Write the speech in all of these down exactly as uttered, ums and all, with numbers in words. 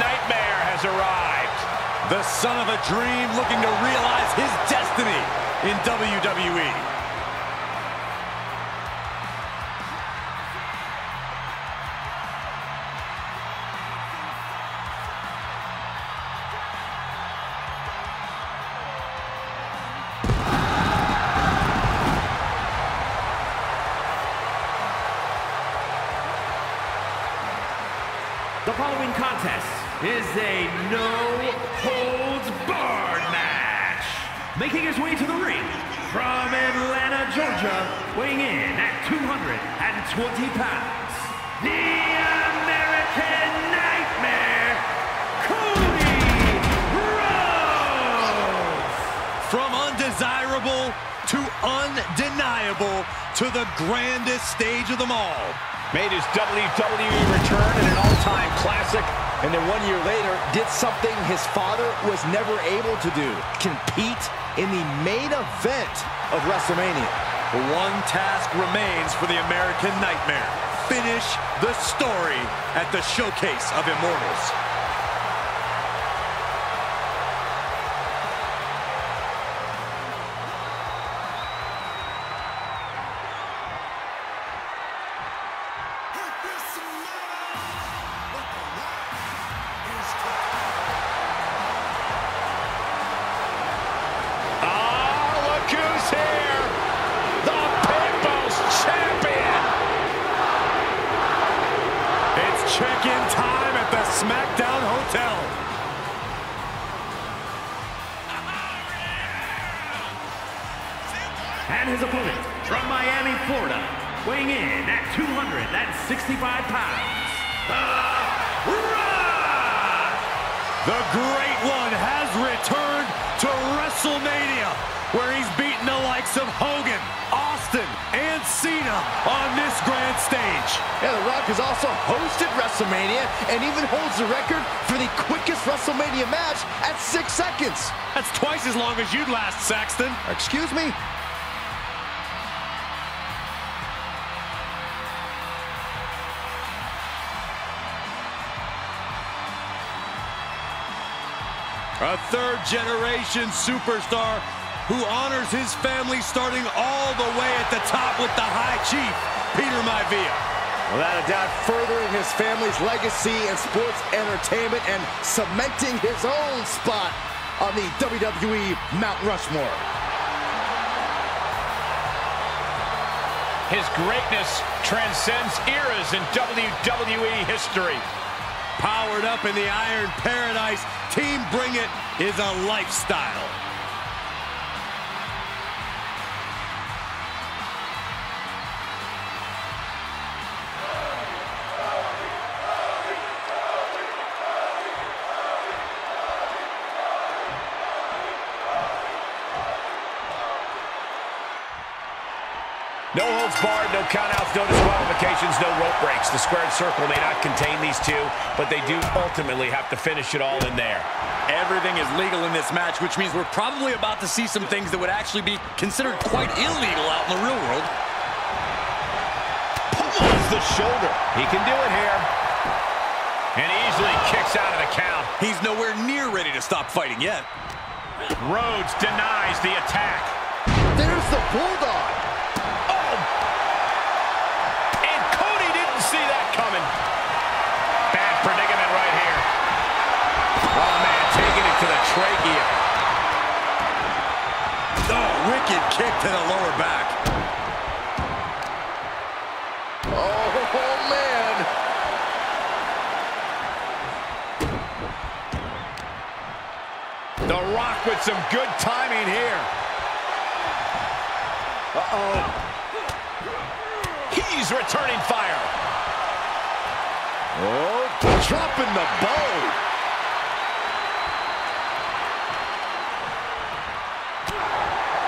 nightmare has arrived. The son of a dream looking to realize his destiny in W W E. The following contest is a no-holds-barred match. Making his way to the ring from Atlanta, Georgia, weighing in at two hundred twenty pounds, the American Nightmare, Cody Rhodes! From undesirable to undeniable to the grandest stage of them all. Made his W W E return in an all-time classic, and then one year later did something his father was never able to do, compete in the main event of WrestleMania. One task remains for the American Nightmare: finish the story at the Showcase of Immortals. Check-in time at the SmackDown Hotel. And his opponent from Miami, Florida, weighing in at two hundred sixty-five pounds, The Rock! The Great One has returned to WrestleMania, where he's beaten the likes of Hogan, Austin, and Cena on this grand stage. Yeah, The Rock has also hosted WrestleMania and even holds the record for the quickest WrestleMania match at six seconds. That's twice as long as you'd last, Saxton. Excuse me? A third-generation superstar who honors his family, starting all the way at the top with the High Chief, Peter Maivia. Without a doubt, furthering his family's legacy in sports entertainment and cementing his own spot on the W W E Mount Rushmore. His greatness transcends eras in W W E history. Powered up in the Iron Paradise, Team Bring It is a lifestyle. No holds barred, no countouts, no disqualifications, no rope breaks. The squared circle may not contain these two, but they do ultimately have to finish it all in there. Everything is legal in this match, which means we're probably about to see some things that would actually be considered quite illegal out in the real world. Pulls the shoulder. He can do it here. And he easily kicks out of the count. He's nowhere near ready to stop fighting yet. Rhodes denies the attack. There's the bulldog. Bad predicament right here. Oh, man, taking it to the trachea. Oh, wicked kick to the lower back. Oh, man. The Rock with some good timing here. Uh-oh. He's returning fire. Oh, dropping the bow.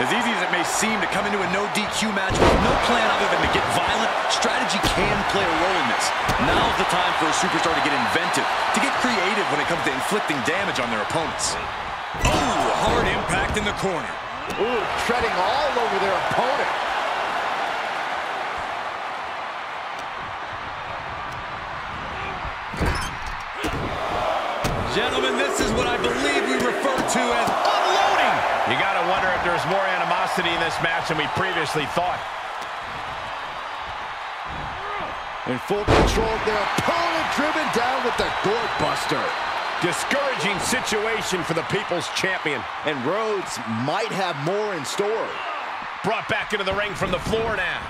As easy as it may seem to come into a no D Q match with no plan other than to get violent, strategy can play a role in this. Now's the time for a superstar to get inventive, to get creative when it comes to inflicting damage on their opponents. Ooh, hard impact in the corner. Ooh, treading all over their opponent. gentlemen, this is what I believe we refer to as unloading. You got to wonder if there's more animosity in this match than we previously thought. In full control of their opponent, driven down with the Gore Buster. Discouraging situation for the People's Champion. And Rhodes might have more in store. Brought back into the ring from the floor now.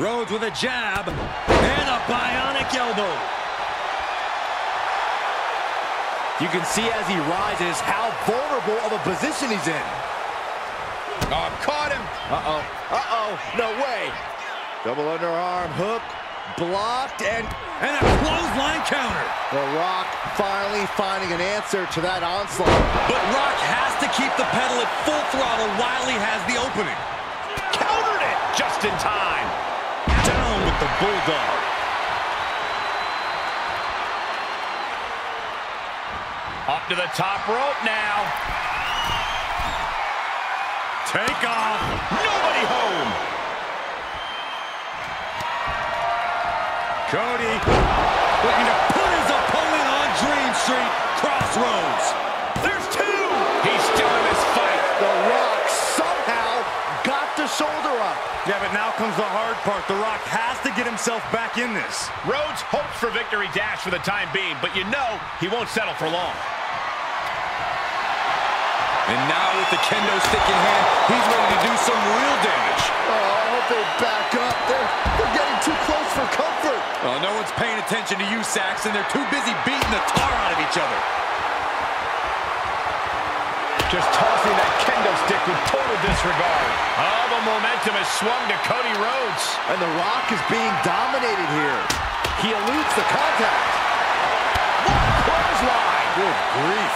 Rhodes with a jab and a bionic elbow. You can see as he rises how vulnerable of a position he's in. Oh, caught him. Uh-oh. Uh-oh. No way. Double underarm hook. Blocked and... And a clothesline counter. The Rock finally finding an answer to that onslaught. But Rock has to keep the pedal at full throttle while he has the opening. Countered it just in time. Down with the Bulldog. Up to the top rope now. Take off. Nobody home. Cody looking to put his opponent on Dream Street, Crossroads. There's two. He's still in this fight. The Rock somehow got the shoulder up. Yeah, but now comes the hard part. The Rock has to get himself back in this. Rhodes hopes for victory dash for the time being, but you know he won't settle for long. And now with the kendo stick in hand, he's ready to do some real damage. Oh, I hope they back up. They're, they're getting too close for comfort. Oh, no one's paying attention to you, Saxon. They're too busy beating the tar out of each other. Just tossing that kendo stick with total disregard. All the momentum has swung to Cody Rhodes. And The Rock is being dominated here. He eludes the contact. What a clothesline. Good grief.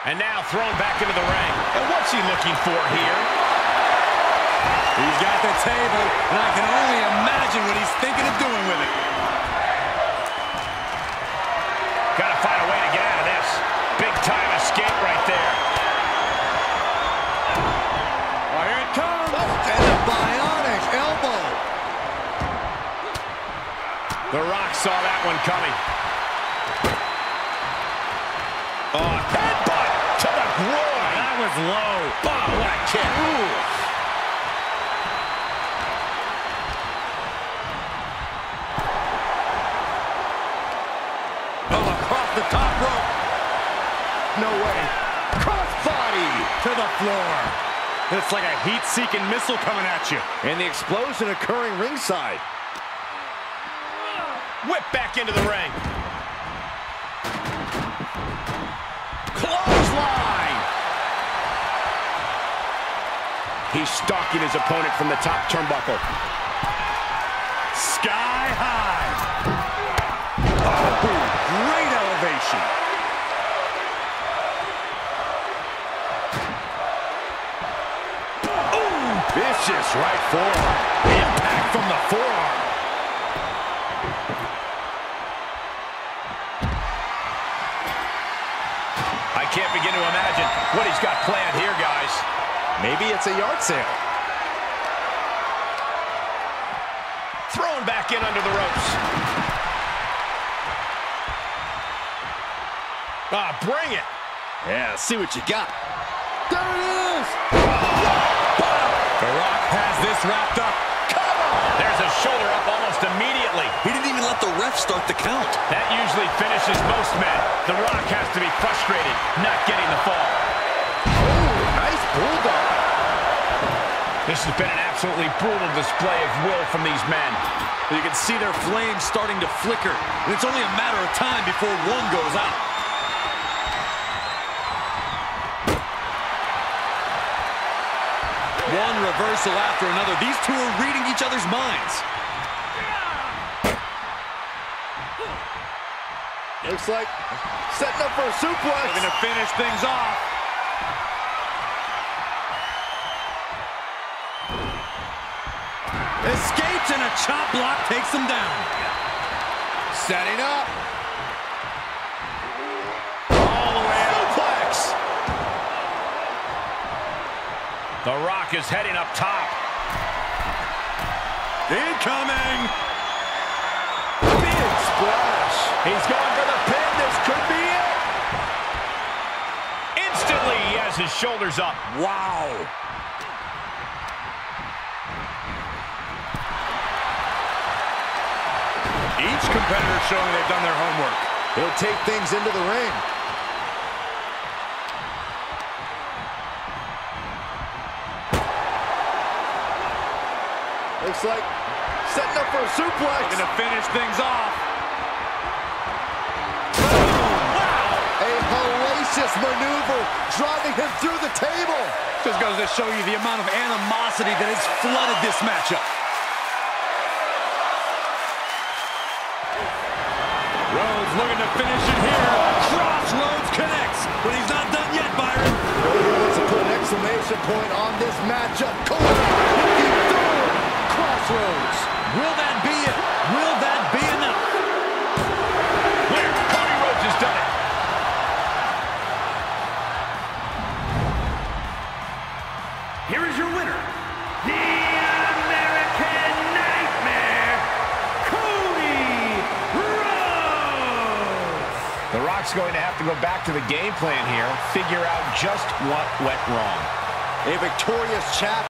And now thrown back into the ring. And what's he looking for here? He's got the table, and I can only imagine what he's thinking of doing with it. Got to find a way to get out of this. Big time escape right there. Oh, here it comes. Oh, and a bionic elbow. The Rock saw that one coming. Oh, headbutt to the groin. That was low. Oh, what a kick. Ooh. Oh, across the top rope. No way. Crossbody to the floor. It's like a heat-seeking missile coming at you. And the explosion occurring ringside. Whip back into the ring. Clothesline! He's stalking his opponent from the top turnbuckle. Sky high! Oh, boom. Great elevation! Ooh, vicious right forearm. Impact from the forearm. Can't begin to imagine what he's got planned here, guys. Maybe it's a yard sale. Thrown back in under the ropes. Ah, bring it. Yeah, see what you got. There it is. The Rock has this wrapped up. Come on. There's a shoulder up almost immediately. He didn't even let the ref start the count. That usually finishes most men. The Rock has to be frustrated, not getting the fall. Oh, nice bulldog. This has been an absolutely brutal display of will from these men. You can see their flames starting to flicker. And it's only a matter of time before one goes out. One reversal after another. These two are reading each other's minds. Looks like setting up for a suplex. Looking to finish things off. Escapes and a chop block takes him down. Setting up. All the way out. Suplex. The Rock is heading up top. Incoming! Big splash! He's going for the pin. This could be it! Instantly, he has his shoulders up. Wow! Each competitor showing they've done their homework. He'll take things into the ring. Looks like setting up for a suplex. Going to finish things off. Wow. A hellacious maneuver, driving him through the table. Just goes to show you the amount of animosity that has flooded this matchup. Rhodes looking to finish it here. Crossroads connects, but he's not done yet, Byron. Cody wants to put an exclamation point on this matchup. Cody looking through Crossroads. Will that be it? Will that be enough? Where? Cody Rhodes has done it. Here is your winner. The The Rock's going to have to go back to the game plan here, figure out just what went wrong. A victorious chap